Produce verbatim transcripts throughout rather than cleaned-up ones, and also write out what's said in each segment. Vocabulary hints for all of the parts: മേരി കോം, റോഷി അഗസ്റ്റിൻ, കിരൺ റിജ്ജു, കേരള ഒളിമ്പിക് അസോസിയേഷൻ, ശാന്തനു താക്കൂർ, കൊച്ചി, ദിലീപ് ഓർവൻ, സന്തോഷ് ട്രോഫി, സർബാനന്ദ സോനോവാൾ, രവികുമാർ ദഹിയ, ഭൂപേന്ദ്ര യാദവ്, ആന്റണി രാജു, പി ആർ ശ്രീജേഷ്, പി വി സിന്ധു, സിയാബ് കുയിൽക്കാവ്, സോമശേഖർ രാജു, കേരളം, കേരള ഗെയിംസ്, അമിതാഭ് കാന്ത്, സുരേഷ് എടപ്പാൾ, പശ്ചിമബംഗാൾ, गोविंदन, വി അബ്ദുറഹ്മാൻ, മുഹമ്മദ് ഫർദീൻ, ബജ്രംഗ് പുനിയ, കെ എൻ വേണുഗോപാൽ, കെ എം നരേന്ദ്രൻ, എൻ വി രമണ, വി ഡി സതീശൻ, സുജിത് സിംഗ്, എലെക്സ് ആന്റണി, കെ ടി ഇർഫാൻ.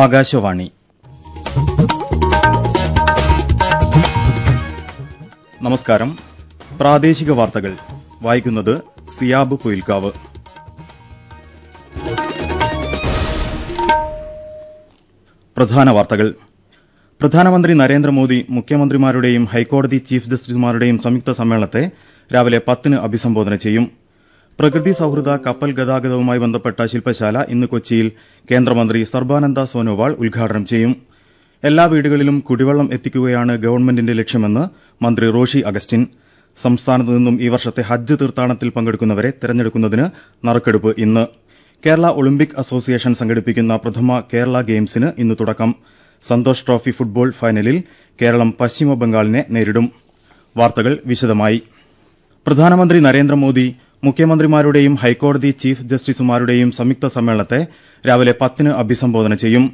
ആകാശവാണി. നമസ്കാരം. പ്രാദേശിക വാർത്തകൾ വായിക്കുന്നത് സിയാബ് കുയിൽക്കാവ്. പ്രധാന വാർത്തകൾ. പ്രധാനമന്ത്രി നരേന്ദ്രമോദി മുഖ്യമന്ത്രിമാരുടെയും ഹൈക്കോടതി ചീഫ് ജസ്റ്റിസുമാരുടെയും സംയുക്ത സമ്മേളനത്തെ രാവിലെ പത്തിന് അഭിസംബോധന ചെയ്യും. പ്രകൃതി സൌഹൃദ കപ്പൽ ഗതാഗതവുമായി ബന്ധപ്പെട്ട ശില്പശാല ഇന്ന് കൊച്ചിയിൽ കേന്ദ്രമന്ത്രി സർബാനന്ദ സോനോവാൾ ഉദ്ഘാടനം ചെയ്യും. എല്ലാ വീടുകളിലും കുടിവെള്ളം എത്തിക്കുകയാണ് ഗവൺമെന്റിന്റെ ലക്ഷ്യമെന്ന് മന്ത്രി റോഷി അഗസ്റ്റിൻ. സംസ്ഥാനത്ത് നിന്നും ഈ വർഷത്തെ ഹജ്ജ് തീർത്ഥാടനത്തിൽ പങ്കെടുക്കുന്നവരെ തെരഞ്ഞെടുക്കുന്നതിന് നറുക്കെടുപ്പ് ഇന്ന്. കേരള ഒളിമ്പിക് അസോസിയേഷൻ സംഘടിപ്പിക്കുന്ന പ്രഥമ കേരള ഗെയിംസിന് ഇന്ന് തുടക്കം. സന്തോഷ് ട്രോഫി ഫുട്ബോൾ ഫൈനലിൽ കേരളം പശ്ചിമബംഗാളിനെ നേരിടും. വാർത്തകൾ വിശദമായി. പ്രധാനമന്ത്രി നരേന്ദ്രമോദി മുഖ്യമന്ത്രിമാരുടെയും ഹൈക്കോടതി ചീഫ് ജസ്റ്റിസുമാരുടെയും സംയുക്ത സമ്മേളനത്തെ രാവിലെ പത്തിന് അഭിസംബോധന ചെയ്യും.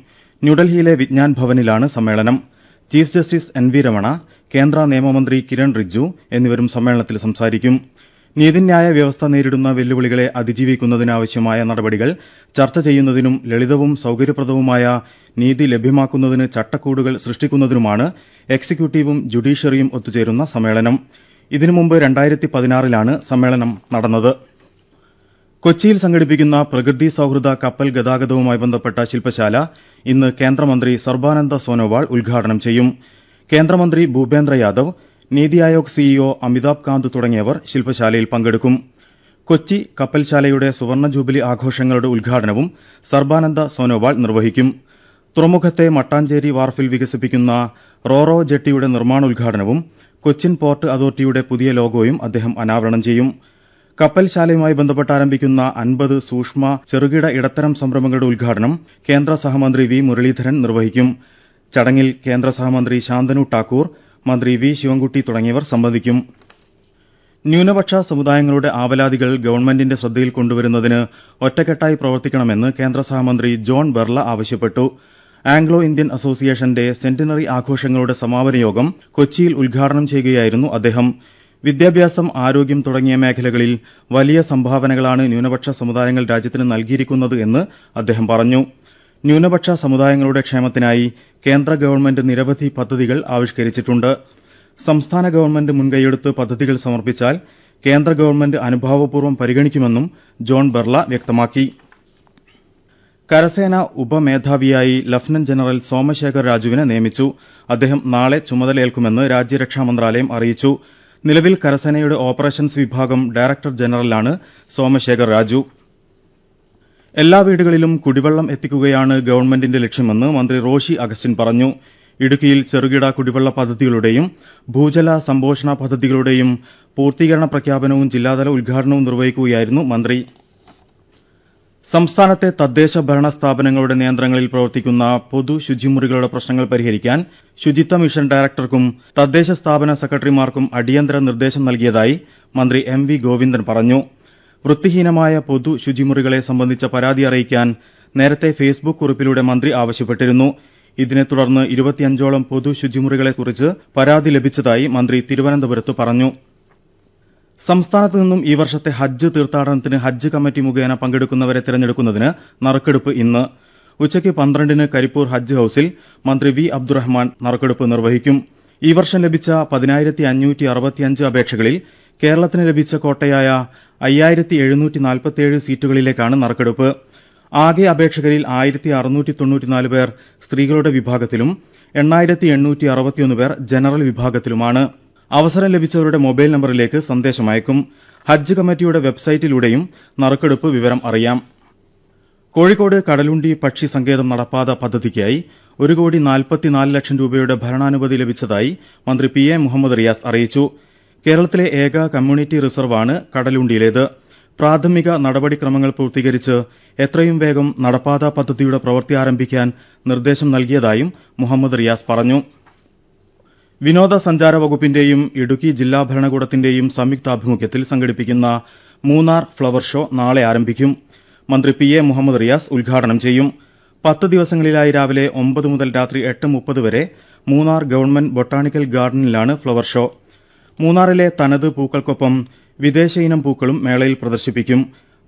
ന്യൂഡൽഹിയിലെ വിജ്ഞാൻ ഭവനിലാണ് സമ്മേളനം. Chief justice എൻ വി രമണ, കേന്ദ്ര നിയമമന്ത്രി കിരൺ റിജ്ജു എന്നിവരും സമ്മേളനത്തിൽ സംസാരിക്കും. നീതിന്യായ വ്യവസ്ഥ നേരിടുന്ന വെല്ലുവിളികളെ അതിജീവിക്കുന്നതിനാവശ്യമായ നടപടികൾ ചർച്ച ചെയ്യുന്നതിനും ലളിതവും സൌകര്യപ്രദവുമായ നീതി ലഭ്യമാക്കുന്നതിന് ചട്ടക്കൂടുകൾ സൃഷ്ടിക്കുന്നതിനുമാണ് എക്സിക്യൂട്ടീവും ജുഡീഷ്യറിയും ഒത്തുചേരുന്ന സമ്മേളനം. ഇതിനു മുമ്പ് രണ്ടായിരത്തി പതിനാറിലാണ് സമ്മേളനം നടന്നത്. കൊച്ചിയിൽ സംഘടിപ്പിക്കുന്ന പ്രകൃതി സൌഹൃദ കപ്പൽ ഗതാഗതവുമായി ബന്ധപ്പെട്ട ശില്പശാല ഇന്ന് കേന്ദ്രമന്ത്രി സർബാനന്ദ സോനോവാൾ ഉദ്ഘാടനം ചെയ്യും. കേന്ദ്രമന്ത്രി ഭൂപേന്ദ്ര യാദവ്, നീതി ആയോഗ് സിഇഒ അമിതാഭ് കാന്ത് തുടങ്ങിയവർ ശില്പശാലയിൽ പങ്കെടുക്കും. കൊച്ചി കപ്പൽശാലയുടെ സുവർണ ജൂബിലി ആഘോഷങ്ങളുടെ ഉദ്ഘാടനവും സർബാനന്ദ സോനോവാൾ നിർവഹിക്കും. തുറമുഖത്തെ മട്ടാഞ്ചേരി വാർഫിൽ വികസിപ്പിക്കുന്ന റോറോ ജെട്ടിയുടെ നിർമ്മാണോദ്ഘാടനവും കൊച്ചിൻ പോർട്ട് അതോറിറ്റിയുടെ പുതിയ ലോഗോയും അദ്ദേഹം അനാവരണം ചെയ്യും. കപ്പൽശാലയുമായി ബന്ധപ്പെട്ട് ആരംഭിക്കുന്ന അൻപത് സൂക്ഷ്മ ചെറുകിട ഇടത്തരം സംരംഭങ്ങളുടെ ഉദ്ഘാടനം കേന്ദ്ര സഹമന്ത്രി വി മുരളീധരൻ നിർവഹിക്കും. ചടങ്ങിൽ കേന്ദ്ര സഹമന്ത്രി ശാന്തനു താക്കൂർ, മന്ത്രി വി ശിവംകുട്ടി തുടങ്ങിയവർ സംബന്ധിക്കും. ന്യൂനപക്ഷ സമുദായങ്ങളുടെ ആവലാതികൾ ഗവൺമെന്റിന്റെ ശ്രദ്ധയിൽ കൊണ്ടുവരുന്നതിന് ഒറ്റക്കെട്ടായി പ്രവർത്തിക്കണമെന്ന് കേന്ദ്ര സഹമന്ത്രി ജോൺ ബർല ആവശ്യപ്പെട്ടു. ആംഗ്ലോ ഇന്ത്യൻ അസോസിയേഷന്റെ സെന്റിനറി ആഘോഷങ്ങളുടെ സമാപന യോഗം കൊച്ചിയിൽ ഉദ്ഘാടനം ചെയ്യുകയായിരുന്നു അദ്ദേഹം. വിദ്യാഭ്യാസം, ആരോഗ്യം തുടങ്ങിയ മേഖലകളിൽ വലിയ സംഭാവനകളാണ് ന്യൂനപക്ഷ സമുദായങ്ങൾ രാജ്യത്തിന് നൽകിയിരിക്കുന്നത് എന്ന് അദ്ദേഹം പറഞ്ഞു. ന്യൂനപക്ഷ സമുദായങ്ങളുടെ ക്ഷേമത്തിനായി കേന്ദ്ര ഗവൺമെന്റ് നിരവധി പദ്ധതികൾ ആവിഷ്കരിച്ചിട്ടുണ്ട്. സംസ്ഥാന ഗവൺമെന്റ് മുൻകൈയെടുത്ത് പദ്ധതികൾ സമർപ്പിച്ചാൽ കേന്ദ്ര ഗവൺമെന്റ് അനുഭാവപൂർവ്വം പരിഗണിക്കുമെന്നും ജോൺ ബർല വ്യക്തമാക്കി. കരസേന ഉപമേധാവിയായി ലഫ്റ്റനന്റ് ജനറൽ സോമശേഖർ രാജുവിനെ നിയമിച്ചു. അദ്ദേഹം നാളെ ചുമതലയേൽക്കുമെന്ന് രാജ്യരക്ഷാ മന്ത്രാലയം അറിയിച്ചു. നിലവിൽ കരസേനയുടെ ഓപ്പറേഷൻസ് വിഭാഗം ഡയറക്ടർ ജനറലാണ് സോമശേഖർ രാജു. എല്ലാ വീടുകളിലും കുടിവെള്ളം എത്തിക്കുകയാണ് ഗവൺമെന്റിന്റെ ലക്ഷ്യമെന്ന് മന്ത്രി റോഷി അഗസ്റ്റിൻ പറഞ്ഞു. ഇടുക്കിയിൽ ചെറുകിട കുടിവെള്ള പദ്ധതികളുടെയും ഭൂജല സംപോഷണ പദ്ധതികളുടെയും പൂർത്തീകരണ പ്രഖ്യാപനവും ജില്ലാതല ഉദ്ഘാടനവും നിർവഹിക്കുകയായിരുന്നു മന്ത്രി. സംസ്ഥാനത്തെ തദ്ദേശ ഭരണ സ്ഥാപനങ്ങളുടെ നിയന്ത്രണങ്ങളിൽ പ്രവർത്തിക്കുന്ന പൊതു ശുചിമുറികളുടെ പ്രശ്നങ്ങൾ പരിഹരിക്കാൻ ശുചിത്വ മിഷൻ ഡയറക്ടർക്കും തദ്ദേശ സ്ഥാപന സെക്രട്ടറിമാർക്കും അടിയന്തര നിർദ്ദേശം നൽകിയതായി മന്ത്രി എം വി ഗോവിന്ദൻ പറഞ്ഞു. വൃത്തിഹീനമായ പൊതു ശുചിമുറികളെ സംബന്ധിച്ച പരാതി അറിയിക്കാൻ നേരത്തെ ഫേസ്ബുക്ക് കുറിപ്പിലൂടെ മന്ത്രി ആവശ്യപ്പെട്ടിരുന്നു. ഇതിനെ തുടർന്ന് ഇരുപത്തിയഞ്ചോളം പൊതു ശുചിമുറികളെക്കുറിച്ച് പരാതി ലഭിച്ചതായി മന്ത്രി തിരുവനന്തപുരത്ത് പറഞ്ഞു. സംസ്ഥാനത്ത് നിന്നും ഈ വർഷത്തെ ഹജ്ജ് തീർത്ഥാടനത്തിന് ഹജ്ജ് കമ്മിറ്റി മുഖേന പങ്കെടുക്കുന്നവരെ തെരഞ്ഞെടുക്കുന്നതിന് നറുക്കെടുപ്പ് ഇന്ന്. ഉച്ചയ്ക്ക് പന്ത്രണ്ടിന് കരിപ്പൂർ ഹജ്ജ് ഹൌസിൽ മന്ത്രി വി അബ്ദുറഹ്മാൻ നറുക്കെടുപ്പ് നിർവഹിക്കും. ഈ വർഷം ലഭിച്ച പതിനായിരത്തി അഞ്ഞൂറ്റി അറുപത്തിയഞ്ച് അപേക്ഷകളിൽ കേരളത്തിന് ലഭിച്ച കോട്ടയായ അയ്യായിരത്തി എഴുന്നൂറ്റി നാൽപ്പത്തിയേഴ് സീറ്റുകളിലേക്കാണ് നറുക്കെടുപ്പ്. ആകെ അപേക്ഷകരിൽ ആയിരത്തി അറുന്നൂറ്റി തൊണ്ണൂറ്റിനാല് പേർ സ്ത്രീകളുടെ വിഭാഗത്തിലും എണ്ണായിരത്തി എണ്ണൂറ്റി അറുപത്തിയൊന്ന് പേർ ജനറൽ വിഭാഗത്തിലുമാണ്. അവസരം ലഭിച്ചവരുടെ മൊബൈൽ നമ്പറിലേക്ക് സന്ദേശമയക്കും. ഹജ്ജ് കമ്മിറ്റിയുടെ വെബ്സൈറ്റിലൂടെയും നറുക്കെടുപ്പ് വിവരം അറിയാം. കോഴിക്കോട് കടലുണ്ടി പക്ഷി സങ്കേതം നടപ്പാത പദ്ധതിക്കായി ഒരു കോടി നാൽപ്പത്തിനാല് ലക്ഷം രൂപയുടെ ഭരണാനുമതി ലഭിച്ചതായി മന്ത്രി പി എ മുഹമ്മദ് റിയാസ് അറിയിച്ചു. കേരളത്തിലെ ഏക കമ്മ്യൂണിറ്റി റിസർവാണ് കടലുണ്ടിയിലേത്. പ്രാഥമിക നടപടിക്രമങ്ങൾ പൂർത്തീകരിച്ച് എത്രയും വേഗം നടപ്പാത പദ്ധതിയുടെ പ്രവൃത്തി ആരംഭിക്കാൻ നിർദ്ദേശം നൽകിയതായും മുഹമ്മദ് റിയാസ് പറഞ്ഞു. വിനോദസഞ്ചാര വകുപ്പിന്റെയും ഇടുക്കി ജില്ലാ ഭരണകൂടത്തിന്റെയും സംയുക്താഭിമുഖ്യത്തിൽ സംഘടിപ്പിക്കുന്ന മൂന്നാർ ഫ്ളവർ ഷോ നാളെ ആരംഭിക്കും. മന്ത്രി പി എ മുഹമ്മദ് റിയാസ് ഉദ്ഘാടനം ചെയ്യും. പത്ത് ദിവസങ്ങളിലായി രാവിലെ ഒമ്പത് മുതൽ രാത്രി എട്ട് മുപ്പത് വരെ മൂന്നാർ ഗവൺമെന്റ് ബൊട്ടാണിക്കൽ ഗാർഡനിലാണ് ഫ്ളവർ ഷോ. മൂന്നാറിലെ തനത് പൂക്കൾക്കൊപ്പം വിദേശ ഇനം പൂക്കളും മേളയിൽ പ്രദർശിപ്പിക്കും.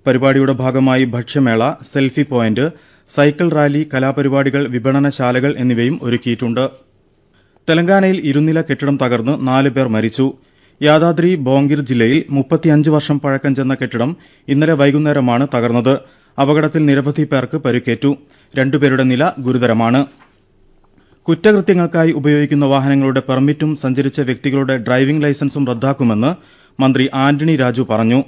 പരിപാടിയുടെ ഭാഗമായി ഭക്ഷ്യമേള, സെൽഫി പോയിന്റ്, സൈക്കിൾ റാലി, കലാപരിപാടികൾ, വിപണനശാലകൾ എന്നിവയും ഒരുക്കിയിട്ടുണ്ട്. തെലങ്കാനയിൽ ഇരുനില കെട്ടിടം തകർന്ന് നാല് പേർ മരിച്ചു. യാദാദ്രി ബോംഗിർ ജില്ലയിൽ മുപ്പത്തിയഞ്ച് വർഷം പഴക്കം ചെന്ന കെട്ടിടം ഇന്നലെ വൈകുന്നേരമാണ് തകർന്നത്. അപകടത്തിൽ നിരവധി പേർക്ക് പരിക്കേറ്റു. രണ്ടുപേരുടെ നില ഗുരുതരമാണ്. കുറ്റകൃത്യങ്ങൾക്കായി ഉപയോഗിക്കുന്ന വാഹനങ്ങളുടെ പെർമിറ്റും സഞ്ചരിച്ച വ്യക്തികളുടെ ഡ്രൈവിംഗ് ലൈസൻസും റദ്ദാക്കുമെന്ന് മന്ത്രി ആന്റണി രാജു പറഞ്ഞു.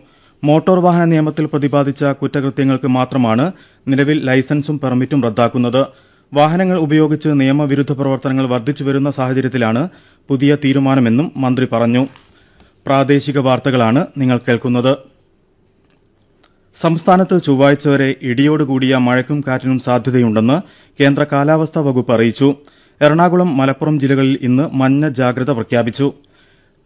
മോട്ടോർ വാഹന നിയമത്തിൽ പ്രതിപാദിച്ച കുറ്റകൃത്യങ്ങൾക്ക് മാത്രമാണ് നിലവിൽ ലൈസൻസും പെർമിറ്റും റദ്ദാക്കുന്നത്. വാഹനങ്ങൾ ഉപയോഗിച്ച് നിയമവിരുദ്ധ പ്രവർത്തനങ്ങൾ വർദ്ധിച്ചുവരുന്ന സാഹചര്യത്തിലാണ് പുതിയ തീരുമാനമെന്നും മന്ത്രി പറഞ്ഞു. പ്രാദേശിക വാർത്തകളാണ് നിങ്ങൾ കേൾക്കുന്നത്. സംസ്ഥാനത്ത് ചൊവ്വാഴ്ച വരെ ഇടിയോടുകൂടിയ മഴയ്ക്കും കാറ്റിനും സാധ്യതയുണ്ടെന്ന് കേന്ദ്ര കാലാവസ്ഥാ വകുപ്പ് അറിയിച്ചു. എറണാകുളം, മലപ്പുറം ജില്ലകളിൽ ഇന്ന് മഞ്ഞ ജാഗ്രത പ്രഖ്യാപിച്ചു.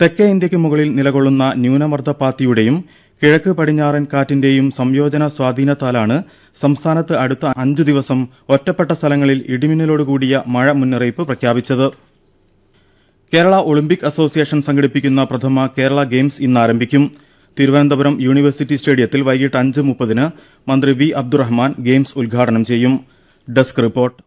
തെക്കേ ഇന്ത്യയ്ക്ക് മുകളിൽ നിലകൊള്ളുന്ന ന്യൂനമർദ്ദപാത്തിയുടെയും കിഴക്ക് പടിഞ്ഞാറൻ കാറ്റിന്റെയും സംയോജന സ്വാധീനത്താലാണ് സംസ്ഥാനത്ത് അടുത്ത അഞ്ചു ദിവസം ഒറ്റപ്പെട്ട സ്ഥലങ്ങളിൽ ഇടിമിന്നലോടുകൂടിയ മഴ മുന്നറിയിപ്പ് പ്രഖ്യാപിച്ചത്. കേരള ഒളിമ്പിക് അസോസിയേഷൻ സംഘടിപ്പിക്കുന്ന പ്രഥമ കേരള ഗെയിംസ് ഇന്ന് ആരംഭിക്കും. തിരുവനന്തപുരം യൂണിവേഴ്സിറ്റി സ്റ്റേഡിയത്തിൽ വൈകിട്ട് അഞ്ച് മുപ്പതിന് മന്ത്രി വി അബ്ദുറഹ്മാൻ ഗെയിംസ് ഉദ്ഘാടനം ചെയ്യും. Desk report.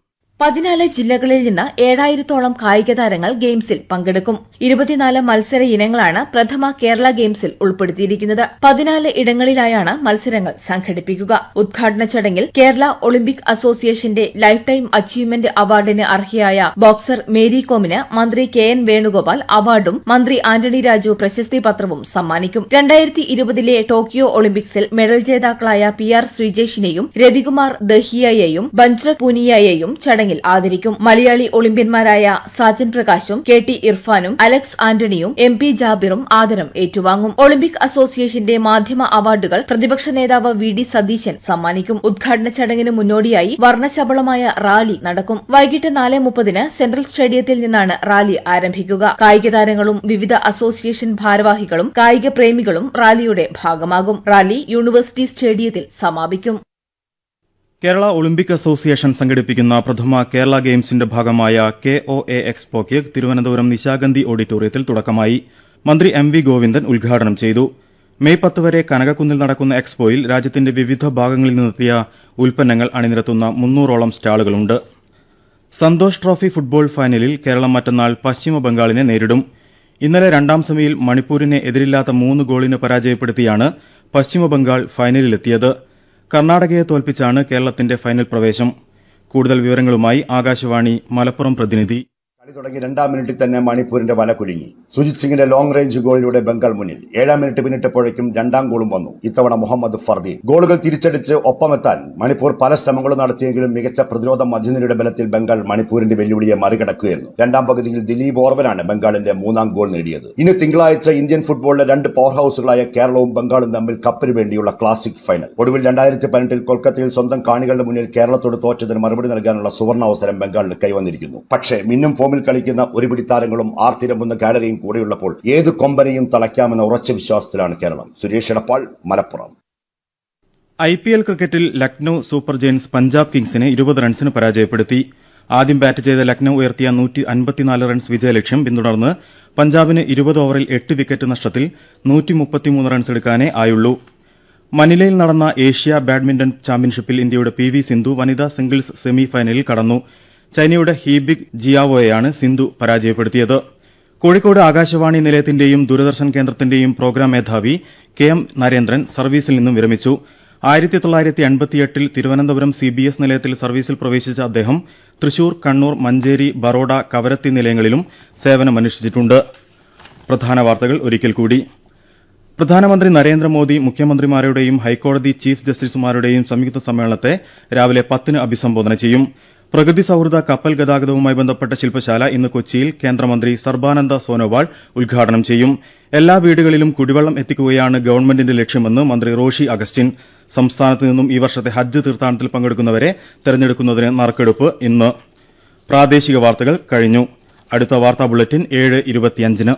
പതിനാല് ജില്ലകളിൽ നിന്ന് ഏഴായിരത്തോളം കായിക താരങ്ങൾ ഗെയിംസിൽ പങ്കെടുക്കും. ഇരുപത്തിനാല് മത്സര ഇനങ്ങളാണ് പ്രഥമ കേരള ഗെയിംസിൽ ഉൾപ്പെടുത്തിയിരിക്കുന്നത്. പതിനാല് ഇടങ്ങളിലായാണ് മത്സരങ്ങൾ സംഘടിപ്പിക്കുക. ഉദ്ഘാടന ചടങ്ങിൽ കേരള ഒളിമ്പിക് അസോസിയേഷന്റെ ലൈഫ് ടൈം അച്ചീവ്മെന്റ് അവാർഡിന് അർഹയായ ബോക്സർ മേരി കോമിന് മന്ത്രി കെ എൻ വേണുഗോപാൽ അവാർഡും മന്ത്രി ആന്റണി രാജു പ്രശസ്തി പത്രവും സമ്മാനിക്കും. രണ്ടായിരത്തി ഇരുപതിലെ ടോക്കിയോ ഒളിമ്പിക്സിൽ മെഡൽ ജേതാക്കളായ പി ആർ ശ്രീജേഷിനെയും രവികുമാർ ദഹിയയെയും ബജ്രംഗ് പുനിയയെയും ചടങ്ങിൽ ആദരിക്കും. മലയാളി ഒളിമ്പ്യന്മാരായ സാജൻ പ്രകാശും കെ ടി ഇർഫാനും എലെക്സ് ആന്റണിയും എം പി ജാബിറും ആദരം ഏറ്റുവാങ്ങും. ഒളിമ്പിക് അസോസിയേഷന്റെ മാധ്യമ അവാർഡുകൾ പ്രതിപക്ഷ നേതാവ് വി ഡി സതീശൻ സമ്മാനിക്കും. ഉദ്ഘാടന ചടങ്ങിന് മുന്നോടിയായി വർണ്ണശബളമായ റാലി നടക്കും. വൈകിട്ട് നാല് മുപ്പതിന് സെൻട്രൽ സ്റ്റേഡിയത്തിൽ നിന്നാണ് റാലി ആരംഭിക്കുക. കായിക താരങ്ങളും വിവിധ അസോസിയേഷൻ ഭാരവാഹികളും കായിക പ്രേമികളും റാലിയുടെ ഭാഗമാകും. റാലി യൂണിവേഴ്സിറ്റി സ്റ്റേഡിയത്തിൽ സമാപിക്കും. കേരള ഒളിമ്പിക് അസോസിയേഷൻ സംഘടിപ്പിക്കുന്ന പ്രഥമ കേരള ഗെയിംസിന്റെ ഭാഗമായ കെ ഒ എ എക്സ്പോയ്ക്ക് തിരുവനന്തപുരം നിശാഗന്ധി ഓഡിറ്റോറിയത്തിൽ തുടക്കമായി. മന്ത്രി എം വി ഗോവിന്ദൻ ഉദ്ഘാടനം ചെയ്തു. മെയ് പത്ത് വരെ കനകക്കുന്നിൽ നടക്കുന്ന എക്സ്പോയിൽ രാജ്യത്തിന്റെ വിവിധ ഭാഗങ്ങളിൽ നിന്നെത്തിയ ഉൽപ്പന്നങ്ങൾ അണിനിരത്തുന്ന മുന്നൂറോളം സ്റ്റാളുകളുണ്ട്. സന്തോഷ് ട്രോഫി ഫുട്ബോൾ ഫൈനലിൽ കേരളം മറ്റന്നാൾ പശ്ചിമബംഗാളിനെ നേരിടും. ഇന്നലെ രണ്ടാം സെമിയിൽ മണിപ്പൂരിനെ എതിരില്ലാത്ത മൂന്ന് ഗോളിന് പരാജയപ്പെടുത്തിയാണ് പശ്ചിമബംഗാൾ ഫൈനലിലെത്തിയത്. കർണാടകയെ തോൽപ്പിച്ചാണ് കേരളത്തിന്റെ ഫൈനൽ പ്രവേശം. കൂടുതൽ വിവരങ്ങളുമായി ആകാശവാണി മലപ്പുറം പ്രതിനിധി. കളി തുടങ്ങി രണ്ടാം മിനിറ്റിൽ തന്നെ മണിപ്പൂരിന്റെ വല കുലുങ്ങി. സുജിത് സിംഗിന്റെ ലോങ് റേഞ്ച് ഗോളിലൂടെ ബംഗാൾ മുന്നിൽ. ഏഴാം മിനിറ്റ് പിന്നിട്ടപ്പോഴേക്കും രണ്ടാം ഗോളും വന്നു. ഇത്തവണ മുഹമ്മദ് ഫർദീൻ ഗോളുകൾ തിരിച്ചടിച്ച് ഒപ്പമെത്താൻ മണിപ്പൂർ പല ശ്രമങ്ങളും നടത്തിയെങ്കിലും മികച്ച പ്രതിരോധ മധ്യനിരയുടെ ബലത്തിൽ ബംഗാൾ മണിപ്പൂരിന്റെ വെല്ലുവിളിയെ മറികടക്കുകയായിരുന്നു. രണ്ടാം പകുതിയിൽ ദിലീപ് ഓർവനാണ് ബംഗാളിന്റെ മൂന്നാം ഗോൾ നേടിയത്. ഇനി തിങ്കളാഴ്ച ഇന്ത്യൻ ഫുട്ബോളിലെ രണ്ട് പവർ ഹൌസുകളായ കേരളവും ബംഗാളും തമ്മിൽ കപ്പിന് വേണ്ടിയുള്ള ക്ലാസിക് ഫൈനൽ. ഒടുവിൽ രണ്ടായിരത്തി പതിനെട്ടിൽ കൊൽക്കത്തയിൽ സ്വന്തം കാണികളുടെ മുന്നിൽ കേരളത്തോട് തോറ്റതിന് മറുപടി നൽകാനുള്ള സുവർണാവസരം ബംഗാളിന് കൈവന്നിരിക്കുന്നു. പക്ഷേ മിന്നും ഫോമിൽ കളിക്കുന്ന ഒരുപിടി താരങ്ങളും ആർ തിരമ്പുന്ന ഗാലറിയും കൂടെയുള്ളപ്പോൾ ഏത് കൊമ്പനെയും തളയ്ക്കാമെന്ന ഉറച്ച വിശ്വാസത്തിലാണ് കേരളം. സുരേഷ് എടപ്പാൾ, Malappuram. I P L ക്രിക്കറ്റിൽ ലഖ്നൌ സൂപ്പർ ജയന്റ്സ് പഞ്ചാബ് കിംഗ്സിനെ ഇരുപത് റൺസിന് പരാജയപ്പെടുത്തി. ആദ്യം ബാറ്റ് ചെയ്ത ലഖ്നൌ ഉയർത്തിയ നൂറ്റി അൻപത്തിനാല് റൺസ് വിജയലക്ഷ്യം പിന്തുടർന്ന് പഞ്ചാബിന് ഇരുപത് ഓവറിൽ എട്ട് വിക്കറ്റ് നഷ്ടത്തിൽ നൂറ്റി മുപ്പത്തിമൂന്ന് റൺസ് എടുക്കാനേ ആയുള്ളൂ. മനിലയിൽ നടന്ന ഏഷ്യ ബാഡ്മിന്റൺ ചാമ്പ്യൻഷിപ്പിൽ ഇന്ത്യയുടെ പി വി സിന്ധു വനിതാ സിംഗിൾസ് സെമി ഫൈനലിൽ കടന്നു. ചൈനയുടെ ഹി ബിഗ് ജിയാവോയെയാണ് സിന്ധു പരാജയപ്പെടുത്തിയത്. കോഴിക്കോട് ആകാശവാണി നിലയത്തിന്റെയും ദൂരദർശൻ കേന്ദ്രത്തിന്റെയും പ്രോഗ്രാം മേധാവി കെ എം നരേന്ദ്രൻ സർവീസിൽ നിന്നും വിരമിച്ചു. ആയിരത്തി തൊള്ളായിരത്തി എൺപത്തിയെട്ടിൽ തിരുവനന്തപുരം സി ബി എസ് നിലയത്തിൽ സർവീസിൽ പ്രവേശിച്ച അദ്ദേഹം തൃശൂർ, കണ്ണൂർ, മഞ്ചേരി, ബറോഡ, കവരത്തി നിലയങ്ങളിലും സേവനമനുഷ്ഠിച്ചിട്ടുണ്ട്. പ്രധാന വാർത്തകൾ ഒരിക്കൽ കൂടി. പ്രധാനമന്ത്രി നരേന്ദ്രമോദി മുഖ്യമന്ത്രിമാരുടെയും ഹൈക്കോടതി ചീഫ് ജസ്റ്റിസുമാരുടെയും സംയുക്ത സമ്മേളനത്തെ രാവിലെ പത്തിന് അഭിസംബോധന ചെയ്യും. പ്രകൃതി സൌഹൃദ കപ്പൽ ഗതാഗതവുമായി ബന്ധപ്പെട്ട ശില്പശാല ഇന്ന് കൊച്ചിയിൽ കേന്ദ്രമന്ത്രി സർബാനന്ദ സോനോവാൾ ഉദ്ഘാടനം ചെയ്യും. എല്ലാ വീടുകളിലും കുടിവെള്ളം എത്തിക്കുകയാണ് ഗവൺമെന്റിന്റെ ലക്ഷ്യമെന്ന് മന്ത്രി റോഷി അഗസ്റ്റിൻ. സംസ്ഥാനത്ത് നിന്നും ഈ വർഷത്തെ ഹജ്ജ് തീർത്ഥാടനത്തിൽ പങ്കെടുക്കുന്നവരെ തെരഞ്ഞെടുക്കുന്നതിന് നറുക്കെടുപ്പ് ഇന്ന്. പ്രാദേശിക വാർത്തകൾ കഴിഞ്ഞു. അടുത്ത വാർത്താ ബുള്ളറ്റിൻ ഏഴ് ഇരുപത്തിയഞ്ചിന്.